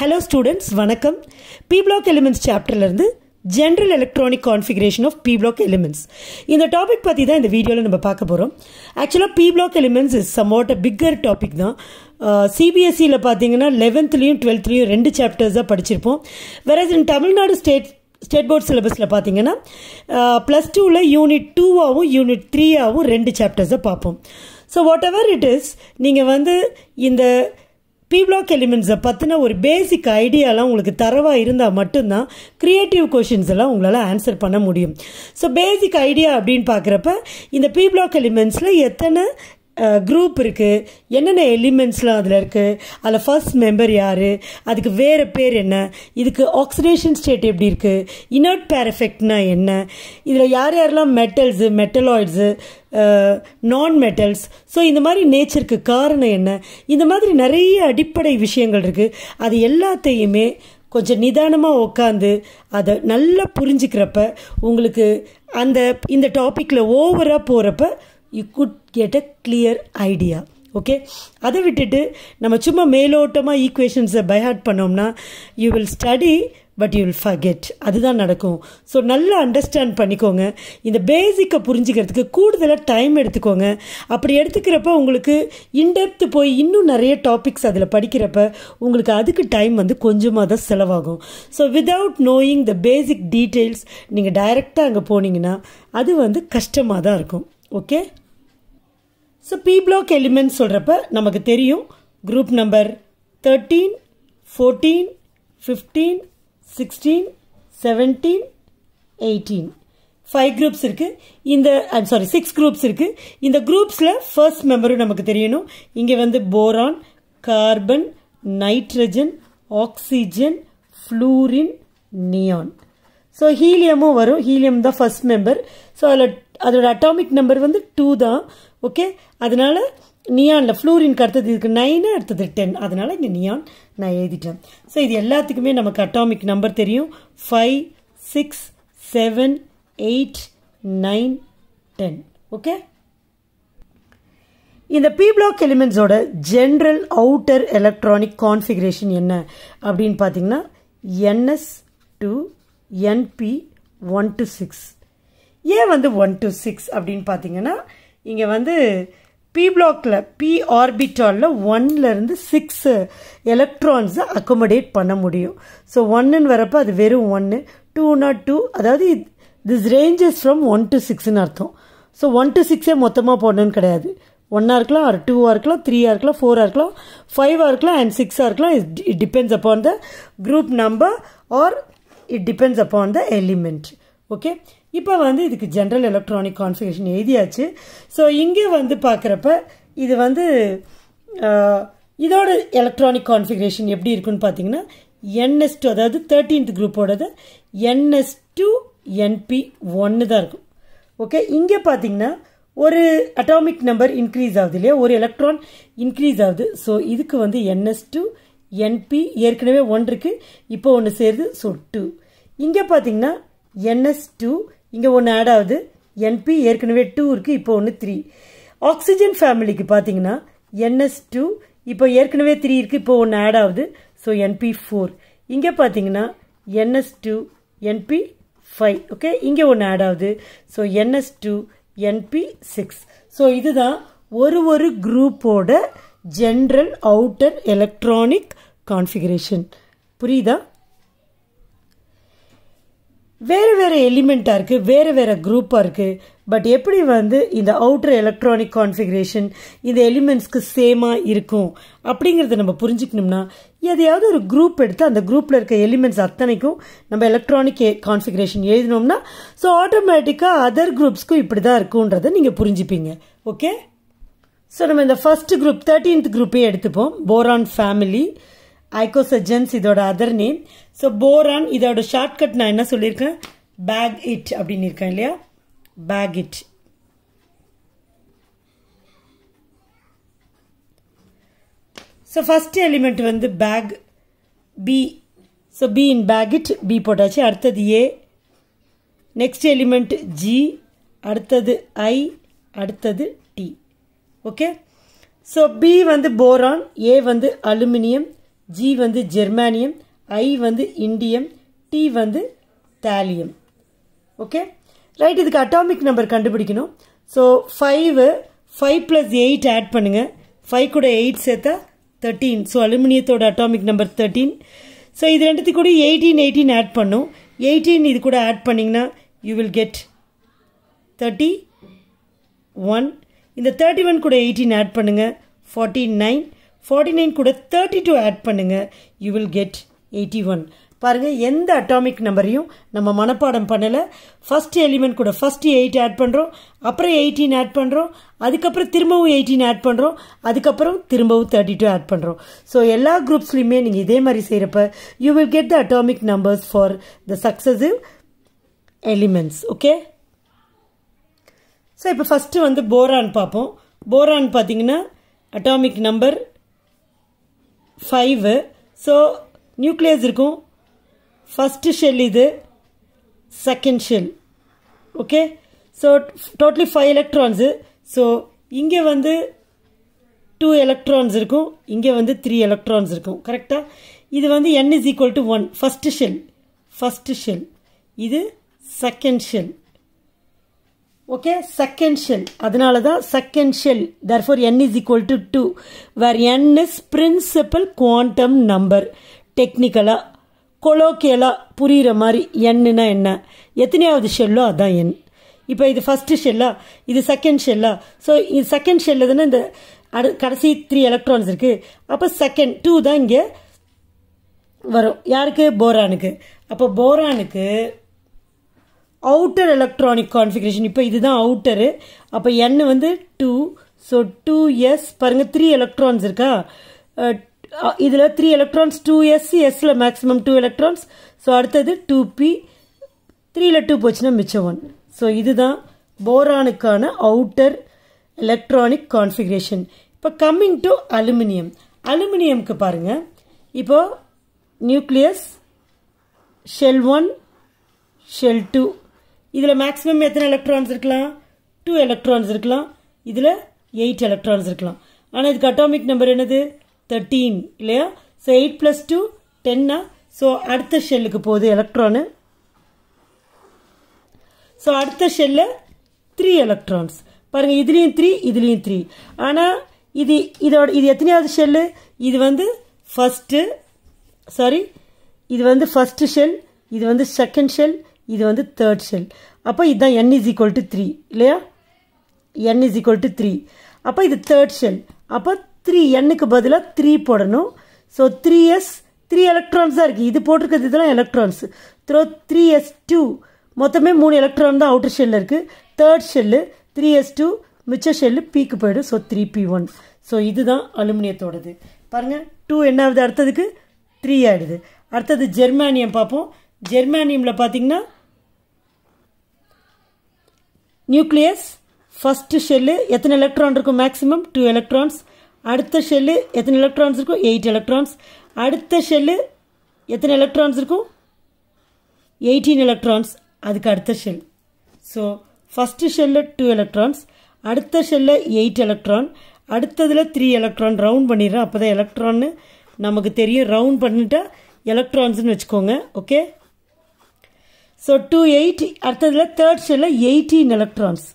Hello students, vanakkam. P-Block Elements chapter is General Electronic Configuration of P-Block Elements. In the topic pathi da in the video la namba paaka porom. Actually P-Block Elements is somewhat a bigger topic da. CBSE la pathingana 11th layum 12th layum rendu chapters da padichirpom. Whereas in Tamil Nadu state board syllabus la pathingana plus 2 la unit 2 avum unit 3 avum rendu chapters da paapom. So whatever it is, neenga vandu inda P-Block Elements pathina or basic idea la ungalku tharava irundha mattumna creative questions la ungalala answer panna mudiyum. So basic idea appdin paakrappa inda P-Block Elements la ethana group irukku, enna elements la adula irukku, adha first member yaaru, adukku vera per enna, idukku oxidation state eppadi irukku, inert pair effect na enna, idhula yaar yaarla metals, metalloids, non-metals, so இந்த மாதிரி நேச்சருக்கு காரணம் என்ன, இந்த மாதிரி நிறைய அடிப்படை விஷயங்கள் இருக்கு. அது எல்லாத்தையுமே கொஞ்சம் நிதானமா உட்கார்ந்து அதை நல்லா புரிஞ்சிக்கிறப்ப உங்களுக்கு அந்த இந்த டாபிக்ல ஓவரா போறப்ப you could get a clear idea. Okay, அதை விட்டுட்டு நம்ம சும்மா மேலோட்டமா ஈக்குவேஷன்ஸை பை ஹார்ட் பண்ணோம்னா you will study but you will forget. அதுதான் நடக்கும். ஸோ நல்லா அண்டர்ஸ்டாண்ட் பண்ணிக்கோங்க. இந்த பேசிக்கை புரிஞ்சுக்கிறதுக்கு கூடுதலாக டைம் எடுத்துக்கோங்க. அப்படி எடுத்துக்கிறப்ப உங்களுக்கு இன்டெப்த்து போய் இன்னும் நிறைய டாபிக்ஸ் அதில் படிக்கிறப்ப உங்களுக்கு அதுக்கு டைம் வந்து கொஞ்சமாக தான் செலவாகும். So without knowing the basic details நீங்கள் டைரெக்டாக அங்கே போனீங்கன்னா அது வந்து கஷ்டமாக தான் இருக்கும். ஓகே, ஸோ P-Block எலிமெண்ட்ஸ் சொல்கிறப்ப நமக்கு தெரியும் குரூப் நம்பர் 13, 14, 15, 16, 17, 18 5 groups இருக்கு. இந்த சிக்ஸ் groups இருக்கு. இந்த groups-ல first member நமக்கு தெரியணும். இங்க வந்து boron, carbon, nitrogen, oxygen, fluorine, neon. So helium-உம் வரும். helium தான் first member. So அதோட atomic number வந்து 2 தான். ஓகே, அதனால நியான்ல ஃப்ளூரின் கருத்தது இதுக்கு 9, அடுத்தது 10, அதனால இங்கே நியான் நான் எழுதிட்டேன். ஸோ இது எல்லாத்துக்குமே நமக்கு அட்டாமிக் நம்பர் தெரியும். 5, 6, 7, 8, 9, 10. ஓகே, இந்த P-Block எலிமெண்ட்ஸோட ஜென்ரல் அவுட்டர் எலக்ட்ரானிக் கான்ஃபிகரேஷன் என்ன அப்படின்னு பார்த்தீங்கன்னா NS2 NP 1 to 6. ஏன் வந்து 1 to 6 அப்படின்னு பார்த்தீங்கன்னா இங்கே வந்து P-Blockல P orbitalல 1லிருந்து 6 எலக்ட்ரான்ஸை அக்கோமடேட் பண்ண முடியும். ஸோ 1ன்னு வரப்போ அது வெறும் 1, 2 not 2, அதாவது திஸ் ரேஞ்சஸ் ஃப்ரம் 1 to 6ன்னு அர்த்தம். ஸோ 1 to 6ஏ மொத்தமாக போடணும்னு கிடையாது. 1ஆக இருக்கலாம், ஆர் 2ஆக இருக்கலாம், 3ஆக இருக்கலாம், 4ஆக இருக்கலாம், 5ஆக இருக்கலாம் அண்ட் 6ஆக இருக்கலாம். It depends upon the group number or it depends upon the element. Okay, இப்போ வந்து இதுக்கு ஜென்ரல் எலக்ட்ரானிக் கான்ஃபிகரேஷன் எழுதியாச்சு. ஸோ இங்கே வந்து பார்க்குறப்ப இது வந்து இதோட எலக்ட்ரானிக் கான்ஃபிகரேஷன் எப்படி இருக்குன்னு பார்த்தீங்கன்னா NS2, அதாவது 13th குரூப்போடது NS2 NP 1 தான் இருக்கும். ஓகே, இங்கே பார்த்தீங்கன்னா ஒரு அட்டாமிக் நம்பர் இன்க்ரீஸ் ஆகுது இல்லையா, ஒரு எலக்ட்ரான் இன்க்ரீஸ் ஆகுது. ஸோ இதுக்கு வந்து NS2 NP, ஏற்கனவே 1 இருக்குது, இப்போ 1 சேருது, ஸோ 2. இங்கே பார்த்தீங்கன்னா NS2, இங்கே 1 ஆட் ஆகுது, NP ஏற்கனவே 2 இருக்குது, இப்போ 1 3. ஆக்சிஜன் ஃபேமிலிக்கு பார்த்தீங்கன்னா NS2, இப்போ ஏற்கனவே 3 இருக்குது, இப்போ 1 ஆட் ஆகுது, ஸோ NP 4. இங்கே பார்த்தீங்கன்னா NS2 NP 5. ஓகே, இங்கே 1 ஆட் ஆகுது, ஸோ NS2 NP 6. ஸோ இதுதான் ஒரு குரூப்போட ஜென்ரல் அவுட்டர் எலக்ட்ரானிக் கான்ஃபிகரேஷன். புரியுதா? வேறு வேறு எலிமெண்ட்டாக இருக்குது, வேறு வேறு குரூப்பாக இருக்குது, பட் எப்படி வந்து இந்த அவுட்டர் எலக்ட்ரானிக் கான்ஃபிகரேஷன் இந்த எலிமெண்ட்ஸ்க்கு சேமாக இருக்கும் அப்படிங்கிறத நம்ம புரிஞ்சுக்கணும்னா எதையாவது ஒரு குரூப் எடுத்து அந்த குரூப்பில் இருக்க எலிமெண்ட்ஸ் அத்தனைக்கும் நம்ம எலக்ட்ரானிக் கான்ஃபிகரேஷன் எழுதினோம்னா ஸோ ஆட்டோமேட்டிக்காக அதர் குரூப்ஸ்க்கும் இப்படி தான் இருக்குன்றதை நீங்கள் புரிஞ்சுப்பீங்க. ஓகே, ஸோ நம்ம இந்த ஃபர்ஸ்ட் குரூப் 13th குரூப்பே எடுத்துப்போம். போரான் ஃபேமிலி, ஐகோசஜன்ஸ் இதோட அதர் நேம். ஸோ போரான் இதோட ஷார்ட்கட் நான் என்ன சொல்லியிருக்கேன், பேக் இட் அப்படின்னு இருக்கேன் இல்லையா, bag it. So first element வந்து bag, B. So B in bag it, B போட்டாச்சு. அடுத்தது ஏ, நெக்ஸ்ட் எலிமெண்ட் ஜி, அடுத்தது ஐ, அடுத்தது டி. ஓகே, ஸோ பி வந்து போரான், ஏ வந்து அலுமினியம், G வந்து germanium, I வந்து indium, T வந்து thallium. Okay, right, இதுக்கு atomic number கண்டுபிடிக்கணும். So 5 plus 8 add பண்ணுங்க, 5 கூட 8 சேர்த்தா 13. So அலுமினியத்தோட atomic number 13. So இது ரெண்டுத்துக்கு கூட 18 add பண்ணும், 18 இது கூட add பண்ணிங்கன்னா you will get 31. இந்த 31 கூட 18 add பண்ணுங்க, 49 கூட 32 add பண்ணுங்க, you will get 81. பாருங்க, எந்த அட்டாமிக் நம்பரையும் நம்ம மனப்பாடம் பண்ணல. ஃபர்ஸ்ட் எலிமெண்ட் கூட ஃபர்ஸ்ட் 8 ஆட் பண்றோம், அப்புறம் 18 ஆட் பண்றோம், அதுக்கப்புறம் திரும்பவும் 18 ஆட் பண்றோம், அதுக்கப்புறம் திரும்பவும் 32 ஆட் பண்றோம். ஸோ எல்லா குரூப்ஸ்லையுமே நீங்க இதே மாதிரி செய்யறப்ப you will get the atomic numbers for the successive elements. Okay, so இப்போ ஃபர்ஸ்ட் வந்து போரான் பார்ப்போம். போரான் பார்த்தீங்கன்னா அட்டாமிக் நம்பர் 5. ஸோ நியூக்ளியஸ் இருக்கும். First shell is the second shell. Okay, so totally 5 electrons. So inge vandu 2 electrons irukum, inge vandu 3 electrons irukum, correct ah? Idu vandu n is equal to 1. First shell, idu second shell. Okay, second shell, adanala da second shell, therefore n is equal to 2, where n is principal quantum number. Technically கொலோக்கியலா புரிகிற மாதிரி என்னன்னா என்ன, எத்தனையாவது cello அதான் என். இப்போ இது first ஷெல்லா, இது செகண்ட் ஷெல்லா. ஸோ இது செகண்ட் ஷெல்லுதுன்னா இந்த கடைசி 3 எலக்ட்ரான்ஸ் இருக்குது. அப்போ செகண்ட் 2 தான் இங்கே வரும். யாருக்கு? போரானுக்கு. அப்போ போரானுக்கு அவுட்டர் எலக்ட்ரானிக் கான்ஃபிகரேஷன், இப்போ இதுதான் அவுட்டரு. அப்போ என் வந்து 2. ஸோ 2s பாருங்கள், 3 எலக்ட்ரான்ஸ் இருக்கா, இதில் 3 எலக்ட்ரான்ஸ், 2s, எஸ்ல மேக்ஸிமம் 2 எலக்ட்ரான்ஸ். ஸோ அடுத்தது 2p, 3ல 2 போச்சுன்னா மிச்சம் 1. ஸோ இதுதான் போரானுக்கான அவுட்டர் எலக்ட்ரானிக் கான்ஃபிகரேஷன். இப்போ கம்மிங் டு அலுமினியம். அலுமினியம்க்கு பாருங்கள், இப்போ நியூக்ளியஸ் ஷெல் 1, ஷெல் 2, இதில் மேக்ஸிமம் எத்தனை எலக்ட்ரான்ஸ் இருக்கலாம்? 2 எலக்ட்ரான்ஸ் இருக்கலாம், இதில் 8 எலக்ட்ரான்ஸ் இருக்கலாம். ஆனால் இதுக்கு அட்டாமிக் நம்பர் என்னது? 13 இல்லையா? So 8 plus 2 10. ஸோ அடுத்த ஷெல்லுக்கு போகுது எலக்ட்ரானு. ஸோ அடுத்த ஷெல்லில் 3 எலக்ட்ரான்ஸ் பாருங்கள், இதுலேயும் 3, இதுலேயும் 3. ஆனால் இது எத்தனையாவது ஷெல்லு? இது வந்து ஃபஸ்ட்டு ஷெல், இது வந்து செகண்ட் ஷெல், இது வந்து தேர்ட் ஷெல். அப்போ இதுதான் n இஸ் ஈக்குவல் டு 3 இல்லையா? n is equal to 3. அப்போ இது தேர்ட் ஷெல். அப்போ 3, என்னுக்கு பதிலாக 3 போடணும். ஸோ 3s, 3 எலக்ட்ரான்ஸ் தான் இருக்குது, இது போட்டிருக்கிறது இதெல்லாம் எலக்ட்ரான்ஸ். 3s2 மொத்தமே 3 எலக்ட்ரான் தான் அவுட்டர் ஷெல்லில் இருக்குது. தேர்ட் ஷெல்லு 3s2, மிச்ச ஷெல்லு பீக்கு போய்டும். So 3p1. ஸோ இதுதான் அலுமினியத்தோடது. பாருங்கள், 2 என்ன ஆகுது அடுத்ததுக்கு? 3 ஆகிடுது. அடுத்தது ஜெர்மானியம் பார்ப்போம். ஜெர்மானியமில் பார்த்தீங்கன்னா நியூக்ளியஸ் ஃபஸ்ட்டு ஷெல்லு எத்தனை எலக்ட்ரான் இருக்கும்? Maximum 2 electrons. அடுத்த ஷெல்லு எத்தனை எலக்ட்ரான்ஸ் இருக்கும்? 8 எலக்ட்ரான்ஸ். அடுத்த ஷெல்லு எத்தனை எலக்ட்ரான்ஸ் இருக்கும்? 18 எலக்ட்ரான்ஸ். அதுக்கு அடுத்த ஷெல். ஸோ ஃபஸ்ட்டு ஷெல்லில் 2 எலக்ட்ரான்ஸ், அடுத்த ஷெல்லில் 8 எலக்ட்ரான், அடுத்ததில் 3 எலக்ட்ரான். ரவுண்ட் பண்ணிடுறேன், அப்போ தான் எலக்ட்ரான்னு நமக்கு தெரியும். ரவுண்ட் பண்ணிட்டா எலக்ட்ரான்ஸ்னு வச்சுக்கோங்க. ஓகே, ஸோ 2 8, அடுத்ததில் தேர்ட் ஷெல்லில் 18 எலக்ட்ரான்ஸ்.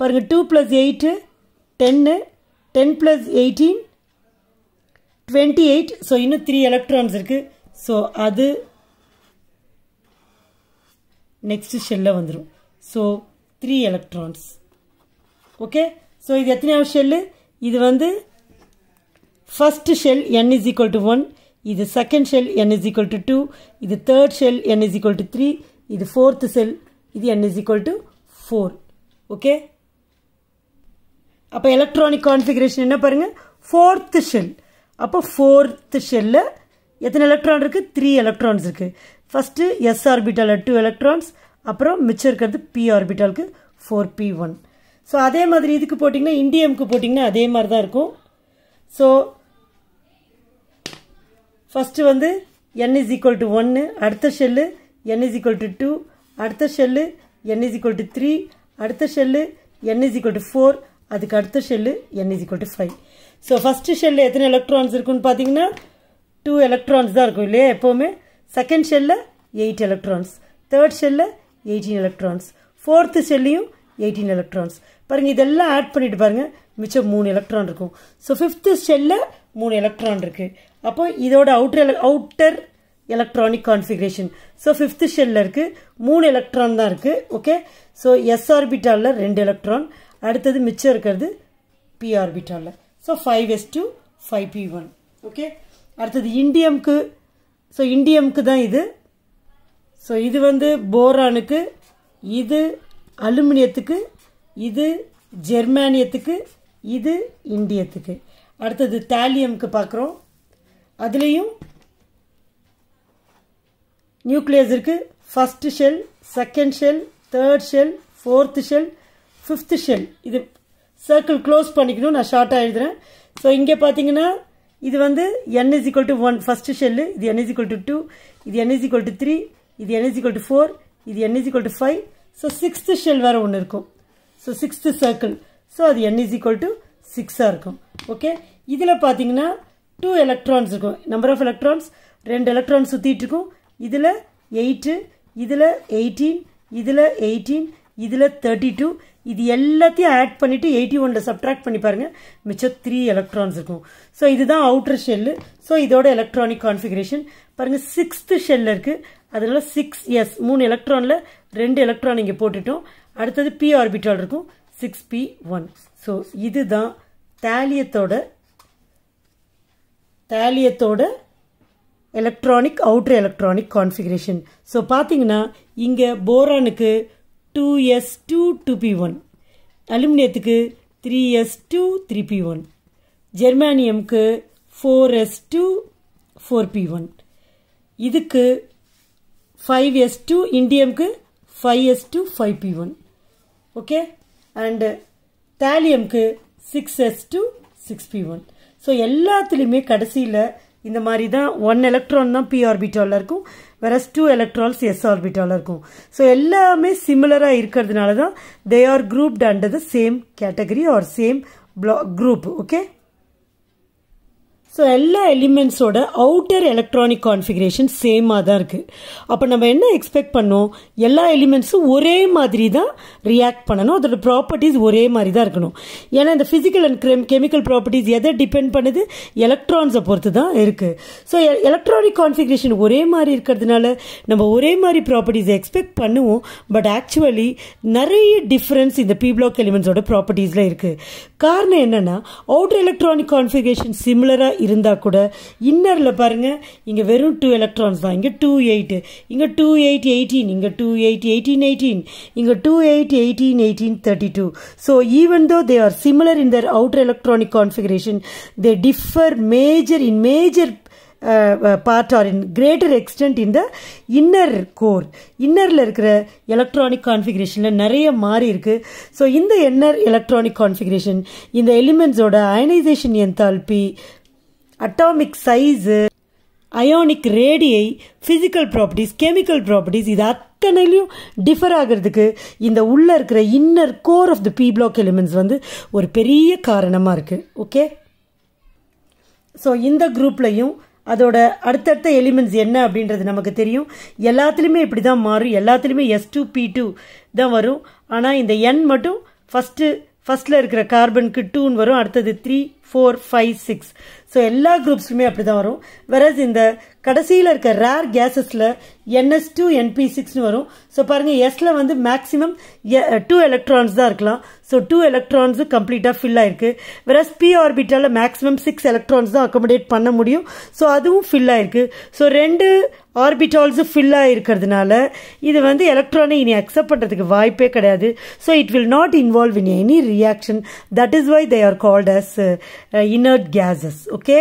பாருங்கள், 2 plus 8 10, 10 plus 18 28. ஸோ இன்னும் 3 எலக்ட்ரான்ஸ் இருக்குது. ஸோ அது நெக்ஸ்ட் ஷெல்லில் வந்துடும். So 3 electrons. ஓகே, ஸோ இது எத்தனையாவது ஷெல்லு? இது வந்து first shell n is equal to 1, இது second shell n is equal to 2, இது third shell n is equal to 3, இது ஃபோர்த்து ஷெல், இது n is equal to 4. Okay, அப்போ எலக்ட்ரானிக் கான்ஃபிகரேஷன் என்ன பாருங்கள்? Fourth shell. அப்போ ஃபோர்த்து ஷெல்லில் எத்தனை எலக்ட்ரான் இருக்குது? 3 எலக்ட்ரான்ஸ் இருக்குது. ஃபஸ்ட்டு எஸ் ஆர்பிட்டாலில் 2 எலக்ட்ரான்ஸ், அப்புறம் மிச்சம் இருக்கிறது பி ஆர்பிட்டாலுக்கு 4p1. ஸோ அதே மாதிரி இதுக்கு போட்டிங்கன்னா, இண்டியமுக்கு போட்டிங்கன்னா அதே மாதிரி தான் இருக்கும். ஸோ ஃபஸ்ட்டு வந்து n இஸ் ஈக்குவல் டு 1, அடுத்த shell n is equal to 2, அடுத்த shell n is equal to 3, அடுத்த shell n is equal to 4, அதுக்கு அடுத்த shell n is equal to 5. So first ஷெல்லில் எத்தனை எலக்ட்ரான்ஸ் இருக்குன்னு பார்த்தீங்கன்னா 2 electrons தான் இருக்கும் இல்லையா எப்பவுமே. செகண்ட் ஷெல்ல 8 electrons, தேர்ட் ஷெல்ல 18 electrons, ஃபோர்த் ஷெல்லையும் 18 electrons. பாருங்க இதெல்லாம் ஆட் பண்ணிட்டு பாருங்க மிச்சம் 3 எலக்ட்ரான் இருக்கும். ஸோ ஃபிஃப்த் ஷெல்ல 3 எலக்ட்ரான் இருக்கு. அப்போ இதோட outer electronic configuration. So fifth shell la irukku 3 electron da irukku. Okay, so s orbital la 2 electron, aduthathu micha irukkuradhu p orbital la. So 5s2 5p1. Okay, aduthathu indium ku, so indium ku da idu, so idu vandu boron ku, idu aluminium ku, idu germanium ku, idu indium ku. Aduthathu thallium ku paakrom, adileyum nucleus irukku. First shell, second shell, third shell, fourth shell, fifth shell. இது circle close பண்ணிக்கணும், நான் ஷார்ட்டாக எழுதுறேன். So இங்கே பார்த்தீங்கன்னா இது வந்து n is equal to 1 first shell, இது n is equal to 2, இது n is equal to 3, இது n is equal to 4, இது n is equal to 5. So sixth shell வேறு ஒன்று இருக்கும். ஸோ சிக்ஸ்த்து சர்க்கிள், ஸோ அது n is equal to 6ஆக இருக்கும். ஓகே, இதில் பார்த்தீங்கன்னா 2 எலக்ட்ரான்ஸ் இருக்கும். நம்பர் ஆஃப் எலக்ட்ரான்ஸ் 2 எலக்ட்ரான் சுற்றிட்டு இருக்கும். இதில் 8, இதில் 18, இதில் 18, இதில் 32, இது எல்லாத்தையும் ஆட் பண்ணிவிட்டு 81 சப்ட்ராக்ட் பண்ணி பாருங்கள், மிச்சம் 3 எலக்ட்ரான்ஸ் இருக்கும். ஸோ இதுதான் அவுட்டர் ஷெல்லு. ஸோ இதோட எலக்ட்ரானிக் கான்ஃபிகரேஷன் பாருங்கள். சிக்ஸ்த் ஷெல் இருக்குது, அதனால 6s 3 எலக்ட்ரானில் 2 எலக்ட்ரான் இங்கே போட்டுட்டோம். அடுத்தது பி ஆர்பிட்டால் இருக்கும் 6p1. ஸோ இதுதான் தாலியத்தோட electronic outer electronic configuration. So பாத்தீங்கன்னா இங்க போரானுக்கு 2s2 2p1, அலுமினியத்துக்கு 3s2 3p1, ஜெர்மானியம்க்கு 4s2 4p1, இதுக்கு 5s2, இண்டியம்க்கு 5s2 5p1. ஓகே, அண்ட் தாலியம்க்கு 6s2 6p1. ஸோ எல்லாத்துலேயுமே கடைசியில் இந்த மாதிரி தான் 1 எலக்ட்ரான் தான் பி ஆர்பிட்டாலில் இருக்கும், வேறஸ் 2 எலக்ட்ரான்ஸ் எஸ் ஆர்பிட்டாலில் இருக்கும். ஸோ எல்லாமே சிமிலராக இருக்கிறதுனால தான் they are grouped under the same category or same block group. Okay, so எல்லா எலிமெண்ட்ஸோட அவுட்டர் எலக்ட்ரானிக் கான்ஃபிகரேஷன் சேமாக தான் இருக்குது. அப்போ நம்ம என்ன எக்ஸ்பெக்ட் பண்ணோம், எல்லா எலிமெண்ட்ஸும் ஒரே மாதிரி தான் ரியாக்ட் பண்ணணும், அதோடய ப்ராப்பர்ட்டிஸ் ஒரே மாதிரி தான் இருக்கணும். ஏன்னா இந்த ஃபிசிக்கல் அண்ட் கெமிக்கல் ப்ராப்பர்ட்டிஸ் எதை டிபெண்ட் பண்ணுது, எலக்ட்ரான்ஸை பொறுத்து தான் இருக்குது. ஸோ எலக்ட்ரானிக் கான்ஃபிகரேஷன் ஒரே மாதிரி இருக்கிறதுனால நம்ம ஒரே மாதிரி ப்ராப்பர்ட்டிஸை எக்ஸ்பெக்ட் பண்ணுவோம். பட் ஆக்சுவலி நிறைய டிஃப்ரென்ஸ் இந்த பி பிளாக் எலிமெண்ட்ஸோட ப்ராப்பர்ட்டிஸில் இருக்குது. காரணம் என்னென்னா அவுட்டர் எலக்ட்ரானிக் கான்ஃபிகரேஷன் சிமிலராக இருந்தா கூட இன்னர்ல பாருங்க இங்க வெறும் 2 எலக்ட்ரான்ஸ் தான், இங்க 2 8, இங்க 2 8 18, இங்க 2 8 18 18, இங்க 2 8 18 18 32. So even though they are similar in their outer electronic configuration, they differ in major part or in greater extent in the inner core. இன்னரில் இருக்கிற எலக்ட்ரானிக் கான்ஃபிகரேஷனில் நிறைய மாறி இருக்குது. ஸோ இந்த இன்னர் எலக்ட்ரானிக் கான்ஃபிகரேஷன் இந்த எலிமெண்ட்ஸோட ionisation enthalpy, atomic size, ionic ரேடியை, physical properties, chemical properties, இது அத்தனையிலையும் differ ஆகிறதுக்கு இந்த உள்ளே இருக்கிற inner core of the B block elements வந்து ஒரு பெரிய காரணமாக இருக்குது. ஓகே, ஸோ இந்த குரூப்லையும் அதோட அடுத்தடுத்த எலிமெண்ட்ஸ் என்ன அப்படின்றது நமக்கு தெரியும். எல்லாத்துலேயுமே இப்படி தான் மாறும், எல்லாத்துலேயுமே S2 P2 தான் வரும். ஆனால் இந்த N மட்டும் ஃபஸ்ட்டில் இருக்கிற கார்பனுக்கு 2ன்னு வரும், அடுத்தது 3 4 5 6. ஸோ எல்லா குரூப்ஸுமே அப்படி தான் வரும். வேறஸ் இந்த கடைசியில் இருக்க ரேர் கேஸஸில் NS2 NP6ன்னு வரும். ஸோ பாருங்கள் எஸ்ல வந்து மேக்ஸிமம் 2 எலக்ட்ரான்ஸ் தான் இருக்கலாம். ஸோ 2 எலக்ட்ரான்ஸு கம்ப்ளீட்டாக ஃபில் ஆயிருக்கு. வேறஸ் பி ஆர்பிட்டாலில் மேக்ஸிமம் 6 எலக்ட்ரான்ஸ் தான் அக்கமடேட் பண்ண முடியும். ஸோ அதுவும் ஃபில் ஆயிருக்கு. ஸோ 2 ஆர்பிட்டால்ஸும் ஃபில் ஆகிருக்கிறதுனால இது வந்து எலக்ட்ரானை இனி அக்செப்ட் பண்ணுறதுக்கு வாய்ப்பே கிடையாது. So it will not involve in any reaction. That is why they are called as inert gases. Okay.